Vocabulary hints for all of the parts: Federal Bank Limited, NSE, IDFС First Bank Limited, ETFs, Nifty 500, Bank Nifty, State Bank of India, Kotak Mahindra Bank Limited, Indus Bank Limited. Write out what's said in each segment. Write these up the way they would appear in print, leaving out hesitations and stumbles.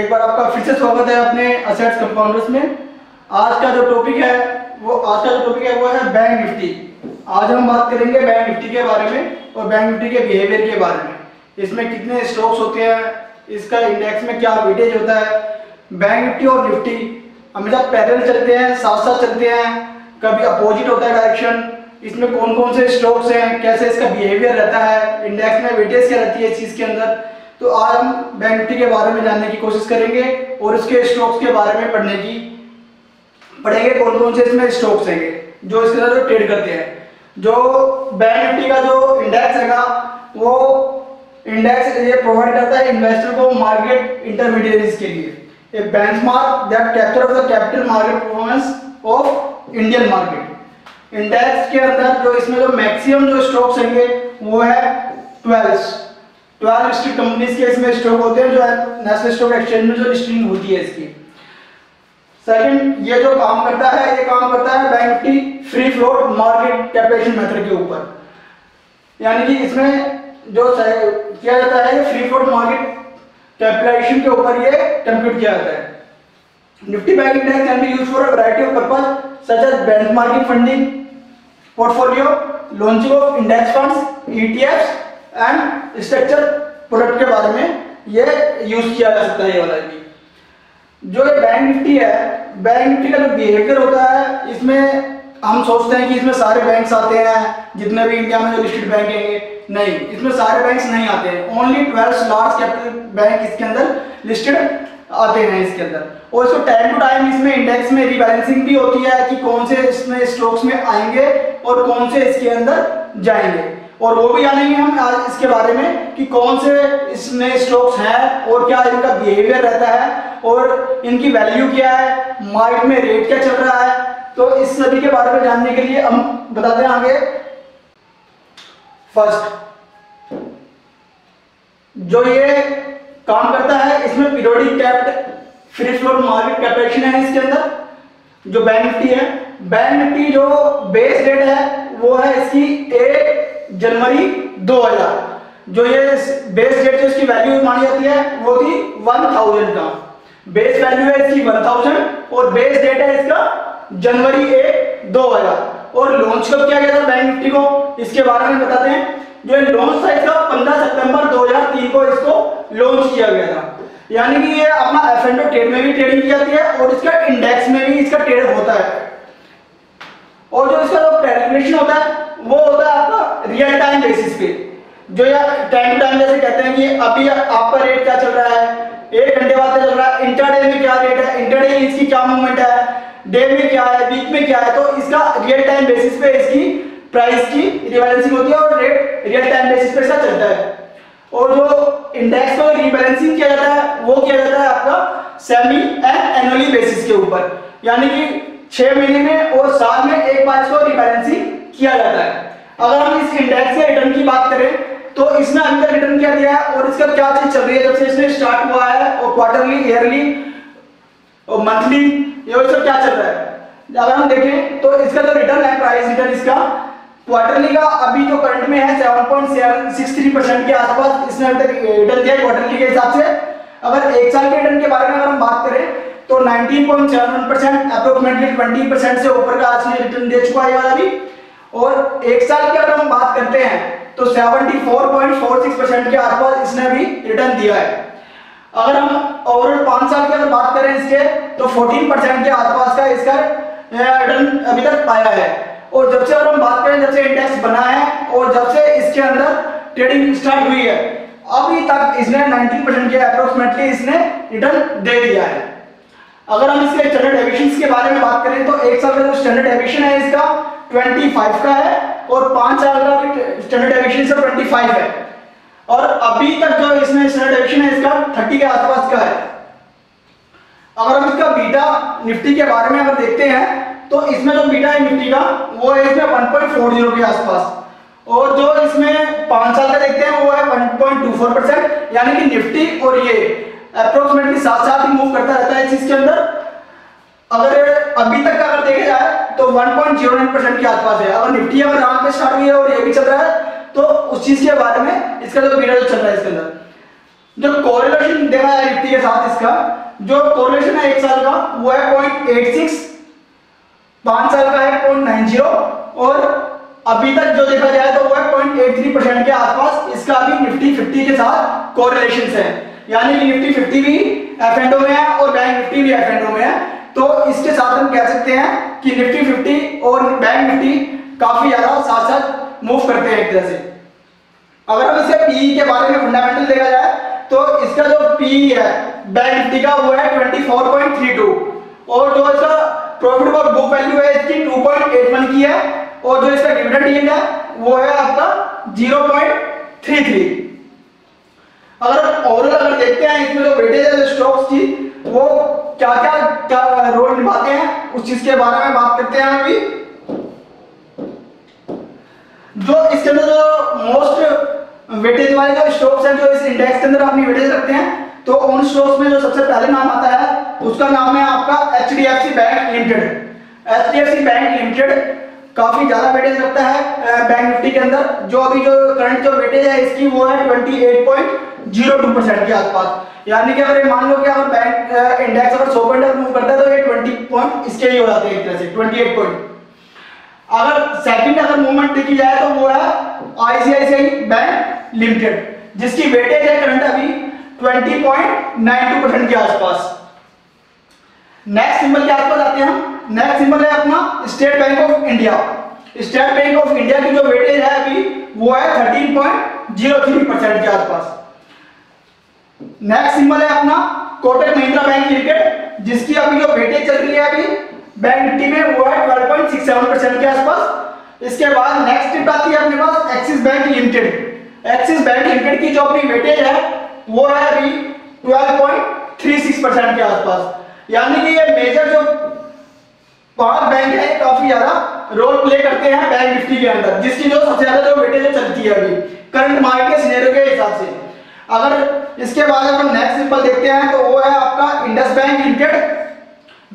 एक बार आपका फिर से स्वागत है अपने असेट्स कंपाउंडर्स में। आज का जो टॉपिक है वो है बैंक निफ्टी। आज हम बात करेंगे बैंक निफ्टी के बारे में और बैंक निफ्टी के बिहेवियर के बारे में। इसमें कितने स्टॉक्स होते हैं, इसका इंडेक्स में क्या वेटेज होता है। बैंक निफ्टी और निफ्टी हमेशा पैरेलल चलते हैं, साथ साथ चलते हैं, कभी अपोजिट होता है डायरेक्शन। इसमें कौन कौन से स्टॉक्स हैं, कैसे इसका बिहेवियर रहता है, इंडेक्स में वेटेज क्या रहती है इस चीज़ के अंदर। तो आज हम बैंक निफ्टी के बारे में जानने की कोशिश करेंगे और इसके स्टॉक्स के बारे में पढ़ेंगे कौन कौन से इसमें स्टॉक्स हैं जो इसके अंदर ट्रेड करते हैं। जो बैंक निफ्टी का जो इंडेक्स है वो इंडेक्स ये प्रोवाइड करता है इन्वेस्टर को मार्केट इंटरमीडियरीज के लिए a benchmark that captures the capital market performance of Indian market. Index के अंदर जो इसमें जो मैक्सिमम जो स्टॉक्स होंगे वो है 12 लिस्टेड कंपनीज के इसमें स्टॉक होते हैं जो नेशनल स्टॉक एक्सचेंज में जो लिस्टिंग होती है इसकी। सेकंड, ये जो काम करता है bank Nifty free float market capitalisation method के ऊपर, यानी कि इसमें जो किया जाता है फ्री फ्लोट मार्केट कैपिटलाइजेशन के ऊपर ये कंप्यूट किया जाता है। Nifty bank index can be used for a variety of purpose such as benchmarking, funding portfolio, launching of index funds, ETFs and structure product के बारे में ये यूज किया जा सकता है। ये वाला जो ये बैंक निफ्टी है, बैंक निफ्टी का जो बिहेवियर होता है, इसमें हम सोचते हैं कि इसमें सारे बैंक्स आते हैं जितने भी इंडिया में जो लिस्टेड बैंक है। नहीं, इसमें सारे बैंक्स नहीं आते हैं, ओनली 12 लार्ज कैपिटल बैंक इसके अंदर लिस्टेड आते हैं इसके अंदर। और इसको टाइम टू टाइम इसमें इंडेक्स में रिबैलेंसिंग भी होती है कि कौन से इसमें स्टॉक्स में आएंगे और कौन से इसके अंदर जाएंगे, और वो भी जानेंगे हम आज इसके बारे में कि कौन से इसमें स्टॉक्स हैं और क्या इनका बिहेवियर रहता है और इनकी वैल्यू क्या है, मार्केट में रेट क्या चल रहा है। तो इस सभी के बारे में जानने के लिए हम बताते हैं आगे। फर्स्ट, जो ये काम करता है इसमें periodic capital free float market capitalisation है इसके अंदर। जो बैंक निफ्टी है, बैंक निफ्टी जो बेस डेट है वो है इसकी 8 जनवरी 2000। जो ये बेस डेट से इसकी वैल्यू मानी जाती है वो थी 1000 का बेस वैल्यू है इसकी 1000 और बेस डेट है इसका जनवरी 1, 2000। और लॉन्च कब किया गया था बैंक निफ्टी को, इसके बारे में बताते हैं। जो लॉन्च था इसका 15 सितंबर 2003 को इसको लॉन्च किया गया था, यानी कि ये अपना एफएनओ ट्रेड में भी ट्रेडिंग की जाती है और इसका इंडेक्स में भी इसका ट्रेड होता है। और जो इसका जो कैलकुलेशन होता है वो होता है आपका रियल टाइम बेसिस पे, जो यार टाइम टाइम जैसे कहते हैं कि अभी आपका रेट क्या चल रहा है, एक घंटे बाद चल रहा है, इंटरडे में क्या रेट है, इंटरडे इसकी क्या मूवमेंट है, डे में क्या है, वीक में क्या है। तो इसका रियल टाइम बेसिस पे इसकी प्राइस की रिबैलेंसिंग होती है और रेट रियल टाइम बेसिस पे इसका चलता है। और जो इंडेक्स को रिबैलेंसिंग किया जाता है वो किया जाता है आपका सेमी एंड एनुअली बेसिस के ऊपर, यानी कि 6 महीने में और साल में एक बार इसको रिबैलेंसिंग किया जाता है। अगर हम इस इंडेक्स के रिटर्न की बात करें तो इसमें अभी तक रिटर्न क्या दिया है और इसका क्या चीज चल रही है जब से इसने स्टार्ट हुआ है, और क्वार्टरली, ईयरली और मंथली ये सब क्या चल रहा है। अगर हम देखें तो इसका जो रिटर्न है, प्राइस रिटर्न इसका क्वार्टरली का अभी जो करंट में है 7.763% के आसपास इसने अभी तक रिटर्न दिया क्वार्टरली के हिसाब से। अगर एक साल के रिटर्न के बारे में अगर हम बात करें तो 19.71% अप्रोक्सीमेटली 20% से ऊपर का आज रिटर्न दे चुका है ये वाला भी। और एक साल की अगर हम बात करते हैं तो 74.46% के आसपास इसने भी रिटर्न दिया है। अगर हम ओवरऑल 5 साल की अगर बात करें इसके तो 14% के आसपास का इसका रिटर्न अभी तक पाया है। और जब से अगर हम बात करें जब से इंडेक्स बना है और जब से इसके अंदर ट्रेडिंग स्टार्ट हुई है अभी तक इसने 19% के अप्रोक्सीमेटली इसने रिटर्न दे दिया है। अगर हम इसके स्टैंडर्ड डेविएशंस के बारे में बात करें तो एक साल का जो स्टैंडर्ड डेविएशन है इसका 25 का है और 5 साल का स्टैंडर्ड डेविएशन से 25 है, और अभी तक जो इसमें स्टैंडर्ड डेविएशन है इसका 30 के आसपास का है। अगर हम इसका बीटा निफ्टी के बारे में अगर देखते हैं तो इसमें जो बीटा है निफ्टी का वो है इसमें 1.40 के आसपास, और जो इसमें 5 साल का देखते हैं वो है 1.24%, यानी कि निफ्टी और ये अप्रोक्सीमेटली साथ ही मूव करता रहता है इस चीज के अंदर। अगर अभी तक अगर देखा जाए तो 1.09% के आसपास है। अगर निफ्टी अगर यहाँ पे स्टार्ट हुई है और ये भी चल रहा है तो उस चीज के बारे में इसका जो पीरियड चल रहा है इसके अंदर। जो कोरिलेशन देखा है निफ्टी के साथ, इसका जो कोरिलेशन है एक साल का वो है 0.86, 5 साल का है 0.90 और अभी तक जो देखा जाए तो वो है 0.83% के आसपास। इसका भी निफ्टी 50 के साथ कोरिलेशन है, यानी कि निफ्टी 50 भी एफएनओ में है और बैंक निफ्टी भी एफएनओ में है। तो इसके साथ हम कह सकते हैं कि निफ्टी 50 और बैंक निफ्टी काफी ज्यादा साथ साथ मूव करते हैं एक तरह से। अगर हम इसे पीई के बारे में फंडामेंटल देखा जाए तो इसका जो पीई है बैंक निफ्टी का वो है 24.32 और जो इसका प्रॉफिट और बुक वैल्यू है इसकी 2.81 की है और जो इसका डिविडेंड यील्ड है वो है आपका 0.33। अगर ओवरऑल देखते हैं इसमें जो वेटेज है स्टॉक्स की वो क्या क्या रोल निभाते हैं उस चीज के बारे में बात करते हैं। अभी जो इसके अंदर जो मोस्ट वेटेज वाले जो स्टॉक्स हैं जो इस इंडेक्स के अंदर अपनी वेटेज रखते हैं तो उन स्टॉक्स में जो सबसे पहले नाम आता है उसका नाम है आपका HDFC bank limited. HDFC bank limited काफी ज्यादा वेटेज रखता है बैंक निफ्टी के अंदर। जो अभी जो करंट जो वेटेज है इसकी वो है 28.02% के आसपास, यानी कि अगर मान लो कि अगर बैंक इंडेक्स अगर 100 पॉइंट मूव करता है तो ये 20 पॉइंट इसके ही हो जाते हैं एक तरह से 28 पॉइंट। अगर सेकंड अगर मूवमेंट देखी जाए तो वो है आईसीआईसीआई बैंक लिमिटेड, जिसकी वेटेज है करंट अभी 20.92% के आसपास। नेक्स्ट सिंबल के आसपास आते हैं हम। नेक्स्ट सिंबल है अपना State Bank of India. State Bank of India की जो वेटेज है अभी वो है 13.03% के आसपास। नेक्स्ट सिंबल है अपना कोटक महिंद्रा बैंक लिमिटेड, जिसकी अभी जो वेटेज चल रही है अभी बैंक निफ्टी में वो है 12.67% के आसपास। इसके बाद नेक्स्ट टिप आती है अपने पास Axis bank limited. Axis bank limited की जो अपनी वेटेज है वो है अभी 12.36% के आसपास, यानी कि ये मेजर जो 5 बैंक है काफी ज्यादा रोल प्ले करते हैं बैंक निफ्टी के अंदर, जिसकी जो सबसे ज्यादा जो वेटेज चलती है अभी करंट मार्केट सिनेरियो के हिसाब से। अगर इसके बाद अपन नेक्स्ट सिंपल देखते हैं तो वो है आपका इंडस बैंक लिमिटेड,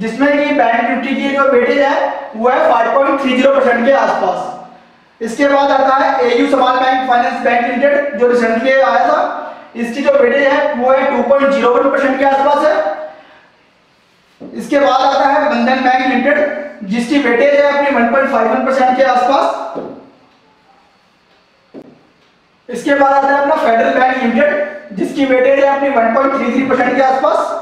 जिसमें कि बैंक निफ्टी की जो वेटेज है वो है 5.30% के आसपास। इसके बाद आता है AU small bank finance bank limited जो रिसेंटली आया था, इसकी जो वेटेज है वो है 2.01% के आसपास है। इसके बाद आता है बंधन बैंक लिमिटेड, जिसकी वेटेज है अपनी 1.51% के आसपास। इसके बाद आता है अपना फेडरल बैंक लिमिटेड, जिसकी वेटेज है अपनी 1.33% के आसपास।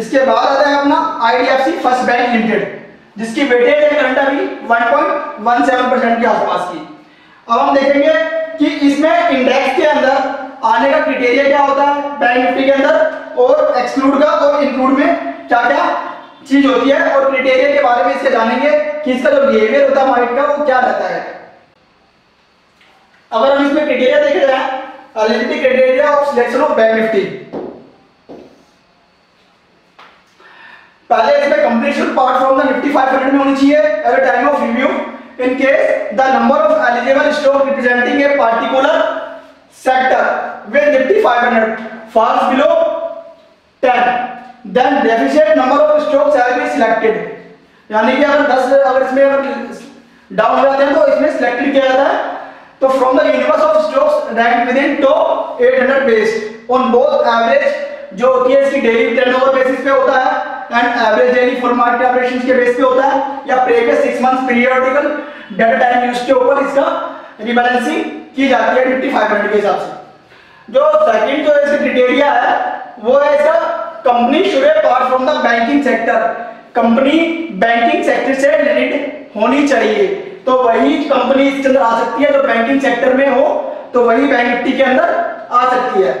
इसके बाद आता है अपना आईडीएफसी फर्स्ट बैंक लिमिटेड, जिसकी वेटेज है करंट अभी 1.17% के आसपास की। अब हम देखेंगे कि इसमें इंडेक्स के अंदर आने का क्राइटेरिया क्या होता है बैंक निफ्टी के अंदर, और एक्सक्लूड का और इंक्लूड में क्या क्या चीज होती है, और क्राइटेरिया के बारे में इससे जानेंगे कि इसका जो बिहेवियर होता है मार्केट का वो क्या रहता है। अगर हम इसमें क्राइटेरिया देखे जाए eligibility criteria of selection of bank Nifty, पहले इसमें company should part from the Nifty 500 में होनी चाहिए at the time of review in case the number of eligible stock representing a particular sector with Nifty 500 falls below 10 then deficient number of stocks are be selected, यानी कि अगर 10 अगर इसमें अगर down हो जाते हैं तो इसमें सिलेक्टेड किया जाता है। तो from the universe of stocks rank within top 800 based on both average जो होती है इसकी डेली टर्नओवर बेसिस पे होता है and average daily full market operations के बेस पे होता है या previous 6 months periodical data time use के ऊपर इसका रिबैलेंसिंग की जाती है निफ्टी 500 के हिसाब से। जो सेकंड जो इसका क्राइटेरिया है वो है इसका company should be part from the banking sector, company banking sector से रिलेटेड होनी चाहिए। तो वही कंपनी इसके अंदर आ सकती है जो बैंकिंग सेक्टर में हो, तो वही बैंक निफ्टी के अंदर आ सकती है।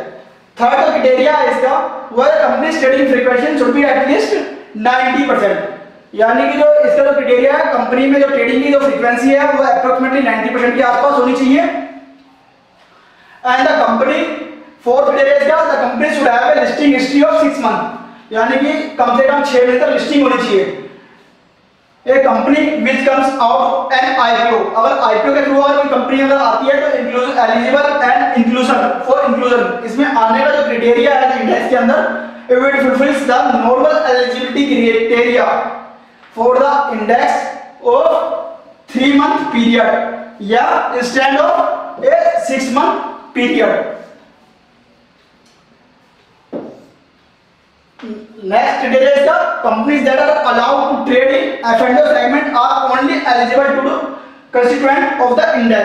थर्ड क्राइटेरिया है इसका वह company trading frequency should be at least 90%, यानी कि जो इसका जो क्राइटेरिया है कंपनी में जो ट्रेडिंग की जो फ्रीक्वेंसी है वो अप्रोक्सीमेटली 90% के आसपास होनी चाहिए। And the company fourth criteria इसका the company should have a listing history of 6 month, यानी कि कम से कम 6 महीने तक लिस्टिंग होनी चाहिए। A company which comes out an IPO, अगर आईपीओ के थ्रू अगर कंपनी अगर आती है तो inclusion eligible and inclusion for inclusion इसमें आने का जो क्राइटेरिया है इंडेक्स के अंदर it fulfils the normal eligibility criteria for the index of 3 month period या instead of a 6 month period. Next detail is the companies that are allowed to trade in F&O segment are only eligible to do constituent of the index।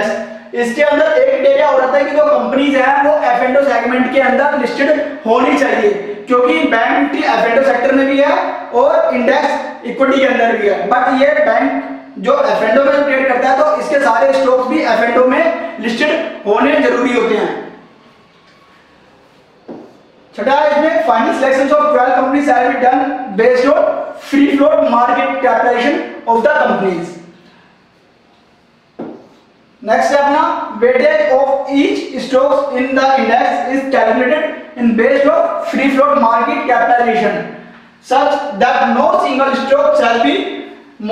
इसके अंदर एक data और आता है कि जो companies हैं वो F&O सेगमेंट के अंदर लिस्टेड होनी चाहिए, क्योंकि बैंक निफ्टी F&O सेक्टर में भी है और इंडेक्स इक्विटी के अंदर भी है, बट ये बैंक जो F&O में ट्रेड करता है तो इसके सारे स्टॉक्स भी F&O में लिस्टेड होने जरूरी होते हैं। छठा इसमें final selection of 12 companies are be done based on free float market capitalisation of the companies. Next है अपना weightage of each stocks in the index is calculated in based on free float market capitalisation such that no single stock shall be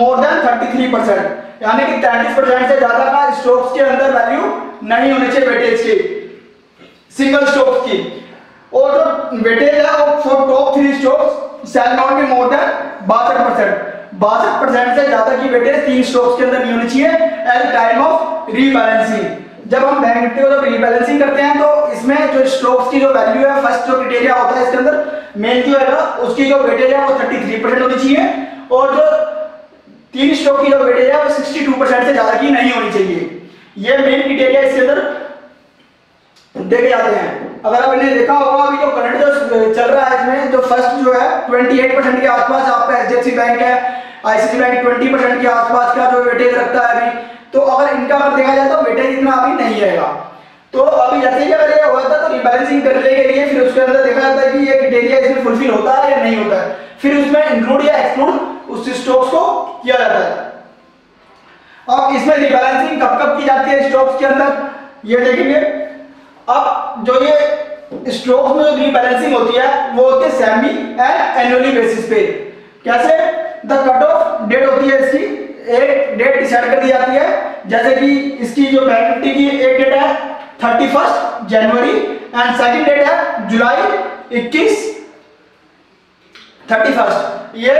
more than 33%, यानी कि 33% से ज्यादा का stocks के अंदर value नहीं होनी चाहिए वेटेज की सिंगल स्टॉक्स की, और जो वेटेज है वो for top 3 stocks shall not be more than 62%। 62% से ज्यादा की वेटेज 3 स्टॉक्स के अंदर नहीं होनी चाहिए एट टाइम ऑफ रीबैलेंसिंग। जब हम बैंक निफ्टी को जब रीबैलेंसिंग करते हैं तो इसमें जो स्टॉक्स की जो वैल्यू है फर्स्ट जो क्राइटेरिया होता है इसके अंदर मेन जो है उसकी जो वेटेज है वो 33% होनी चाहिए और जो 3 स्टॉक की जो वेटेज है वो 62% से ज्यादा की नहीं होनी चाहिए। ये मेन क्राइटेरिया इसके अंदर देखे जाते हैं। अगर आप इन्हें देखा होगा अभी जो करंट जो चल रहा है इसमें जो फर्स्ट जो है 28% के आसपास आपका एचडीएफसी बैंक है, आईसीआईसीआई बैंक 20% के आसपास का जो वेटेज रखता है अभी, तो अगर इनका अगर देखा जाए तो वेटेज इतना अभी नहीं रहेगा। तो अभी जैसे ही अगर ये हुआ था तो रिबैलेंसिंग करने के लिए फिर उसके अंदर देखा जाता है कि ये क्राइटेरिया इसमें फुलफिल होता है या नहीं होता है, फिर उसमें इंक्लूड या एक्सक्लूड उस स्टॉक्स को किया जाता है। अब इसमें रिबैलेंसिंग कब कब की जाती है स्टॉक्स के अंदर ये देखेंगे। अब जो ये स्टॉक्स में जो रीबैलेंसिंग होती है वो होती है सेमी एंड एनुअली बेसिस पे। कैसे द कट ऑफ डेट होती है इसकी, एक डेट डिसाइड कर दी जाती है, जैसे कि इसकी जो बैंक निफ्टी की एक डेट है 31 जनवरी एंड सेकंड डेट है जुलाई 31। ये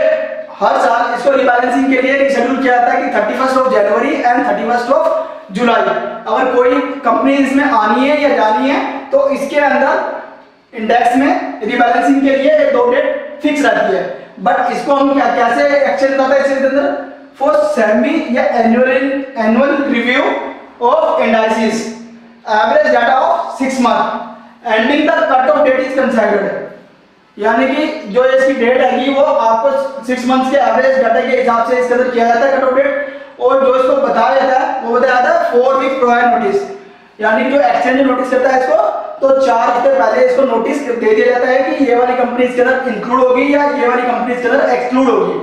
हर साल इसको रीबैलेंसिंग के लिए शेड्यूल किया जाता है कि 31 जनवरी एंड 31 जुलाई। अगर कोई कंपनी इसमें आनी है या जानी है तो इसके अंदर इंडेक्स में रिबैलेंसिंग के लिए एक दो डेट फिक्स रहती है, बट इसको हम क्या कैसे एक्शन करते हैं इसके अंदर फॉर सेमी या annual review of indices average data of 6 month ending the cut off date is considered, यानी कि जो इसकी डेट है वो आपको 6 मंथ्स के एवरेज डाटा के हिसाब से इसके अंदर किया जाता है कट ऑफ डेट, और जो इसको बताया जाता है वो बताया जाता है 4 वीक प्रायर नोटिस, यानी जो एक्सचेंज नोटिस करता है इसको तो 4 हफ्ते पहले इसको नोटिस दे दिया जाता है कि ये वाली कंपनी इसके अंदर इंक्लूड होगी या ये वाली कंपनी इसके अंदर एक्सक्लूड होगी।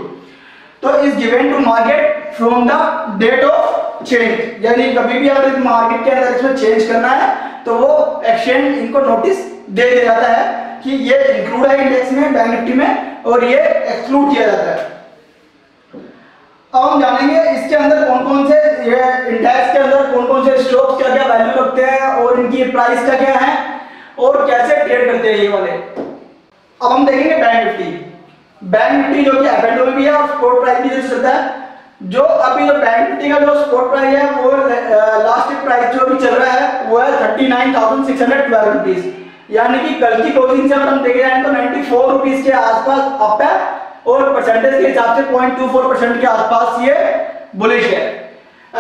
तो is given to market from the date of change, यानी कभी भी अगर मार्केट के अंदर इसमें चेंज करना है तो वो एक्सचेंज इनको नोटिस दे दिया जाता है कि ये इंक्लूड है इंडेक्स में बैंक निफ्टी में और ये एक्सक्लूड किया जाता है। अब हम जानेंगे इसके अंदर कौन-कौन से ये इंडेक्स के अंदर कौन-कौन से स्टॉक्स क्या-क्या वैल्यू रखते हैं और इनकी प्राइस का क्या है और कैसे ट्रेड करते हैं ये वाले। अब हम देखेंगे बैंक निफ्टी। बैंक निफ्टी जो कि एफ&ओ में भी है और स्पॉट प्राइस भी चलता है, जो अभी जो बैंक निफ्टी का जो स्पॉट प्राइस है वो लास्ट प्राइस जो भी चल रहा है वो है 39,612 रुपीस, यानी कि कल की क्लोजिंग से अगर हम देखें जाए तो 94 रुपीस के आसपास अप है और परसेंटेज के हिसाब से 0.24% के आसपास ये बुलिश है।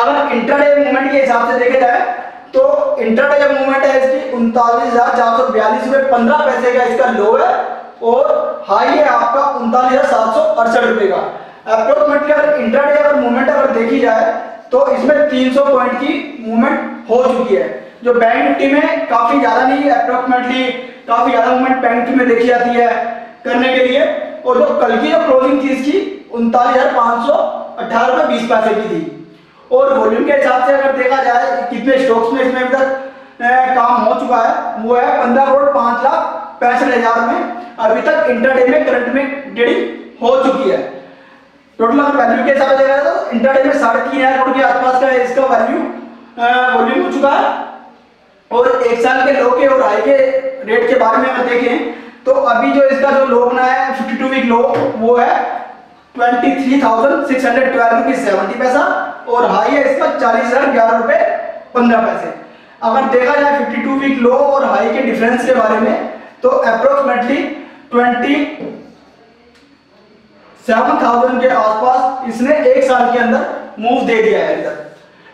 अगर इंट्राडे मूवमेंट के हिसाब से देखा जाए तो इंट्राडे जो मूवमेंट है इसकी 39,442.15 रुपए का इसका लो है और हाई है आपका 39,768 रुपए का। अप्रोक्सीमेट के अगर इंट्राडे अगर मूवमेंट अगर देखी जाए तो इसमें 300 पॉइंट की मूवमेंट हो चुकी है, जो बैंक निफ्टी में काफी ज्यादा नहीं अप्रोक्सीमेटली काफी ज्यादा मूवमेंट बैंक निफ्टी में देखी जाती है करने के लिए, और जो कल की जो क्लोजिंग थी इसकी 39,518.20 रुपए की थी। और वॉल्यूम के हिसाब से अगर देखा जाए कितने स्टॉक्स में इसमें अभी तक काम हो चुका है वो है 15,05,65,000 में अभी तक इंट्राडे में करंट में ट्रेडिंग हो चुकी है। टोटल अगर वैल्यू के हिसाब से देखा जाए तो इंट्राडे में 3,500 करोड़ के आसपास का इसका वॉल्यूम हो चुका है, और एक साल के लो के और हाई के रेट के बारे में अगर देखें तो अभी जो इसका जो लो बना है 52 वीक लो वो है 23,612.70 रुपए और हाई है इसका 40,011.15 रुपए। अगर देखा जाए 52 वीक लो और हाई के डिफरेंस के बारे में तो अप्रोक्सीमेटली 27,000 के आसपास इसने एक साल के अंदर मूव दे दिया है इधर।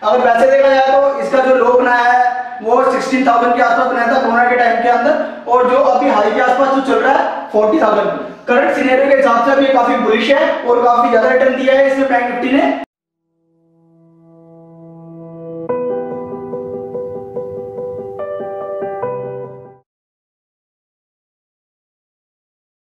अगर वैसे देखा जाए तो इसका जो लो बनाया है वो 16,000 के आसपास बनाया था कोरोना के टाइम के अंदर, और जो अभी हाई के आसपास जो चल रहा है 40,000। करंट सिनेरियो के हिसाब से भी काफी बुलिश है और काफी ज्यादा रिटर्न दिया है इसमें बैंक निफ्टी ने।